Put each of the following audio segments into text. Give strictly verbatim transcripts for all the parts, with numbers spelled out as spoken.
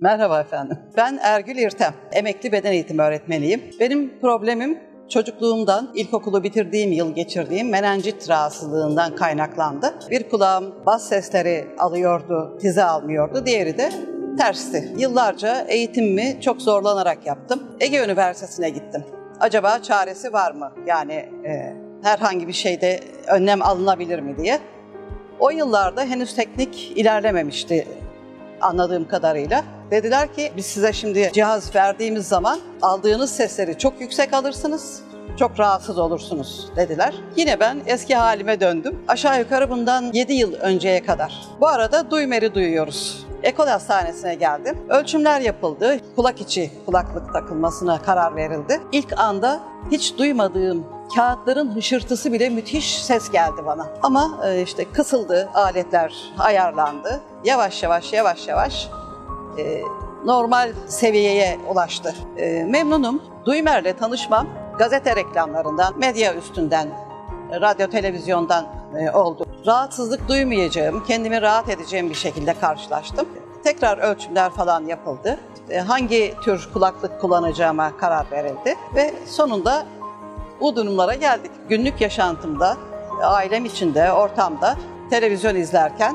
Merhaba efendim. Ben Ergül İrtem, emekli beden eğitimi öğretmeniyim. Benim problemim çocukluğumdan, ilkokulu bitirdiğim yıl geçirdiğim menenjit rahatsızlığından kaynaklandı. Bir kulağım bas sesleri alıyordu, tize almıyordu, diğeri de tersi. Yıllarca eğitimimi çok zorlanarak yaptım. Ege Üniversitesi'ne gittim. Acaba çaresi var mı? Yani e, herhangi bir şeyde önlem alınabilir mi diye. O yıllarda henüz teknik ilerlememişti anladığım kadarıyla. Dediler ki biz size şimdi cihaz verdiğimiz zaman aldığınız sesleri çok yüksek alırsınız, çok rahatsız olursunuz dediler. Yine ben eski halime döndüm. Aşağı yukarı bundan yedi yıl önceye kadar. Bu arada Duymer'i duyuyoruz. Ekol hastanesine geldim. Ölçümler yapıldı. Kulak içi kulaklık takılmasına karar verildi. İlk anda hiç duymadığım kağıtların hışırtısı bile müthiş ses geldi bana. Ama işte kısıldı, aletler ayarlandı. Yavaş yavaş yavaş yavaş e, normal seviyeye ulaştı. E, memnunum. Duymer'le tanışmam gazete reklamlarından, medya üstünden, radyo televizyondan e, oldu. Rahatsızlık duymayacağım, kendimi rahat edeceğim bir şekilde karşılaştım. Tekrar ölçümler falan yapıldı. E, hangi tür kulaklık kullanacağıma karar verildi ve sonunda bu durumlara geldik. Günlük yaşantımda, ailem içinde, ortamda televizyon izlerken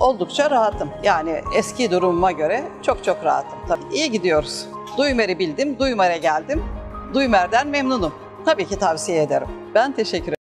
oldukça rahatım. Yani eski durumuma göre çok çok rahatım. Tabii iyi gidiyoruz. Duymer'i bildim, Duymer'e geldim. Duymer'den memnunum. Tabii ki tavsiye ederim. Ben teşekkür ederim.